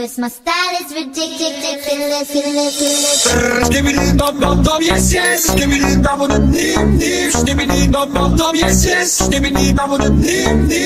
Christmas style is ridiculous. Give me the dum-dum-dum, yes, yes. Give me the dum-dum-dum, yes, yes. Give me the dum-dum-dum, yes, yes. Give me the dum-dum-dum, yes, yes.